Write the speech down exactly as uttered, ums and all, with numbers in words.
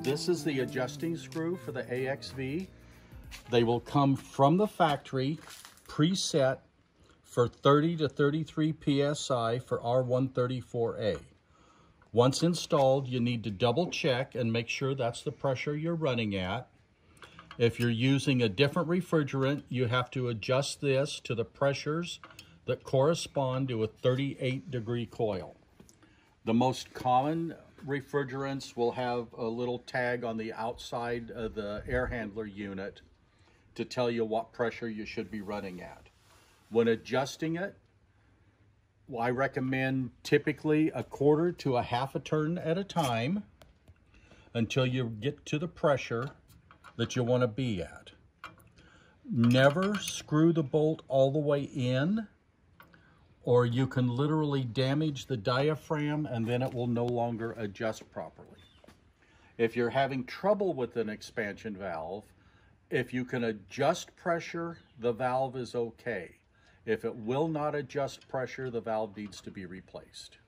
This is the adjusting screw for the A X V. They will come from the factory, preset for thirty to thirty-three P S I for R one thirty-four A. Once installed, you need to double check and make sure that's the pressure you're running at. If you're using a different refrigerant, you have to adjust this to the pressures that correspond to a thirty-eight degree coil. The most common refrigerants will have a little tag on the outside of the air handler unit to tell you what pressure you should be running at. When adjusting it, I recommend typically a quarter to a half a turn at a time until you get to the pressure that you want to be at. Never screw the bolt all the way in, or you can literally damage the diaphragm and then it will no longer adjust properly. If you're having trouble with an expansion valve, if you can adjust pressure, the valve is okay. If it will not adjust pressure, the valve needs to be replaced.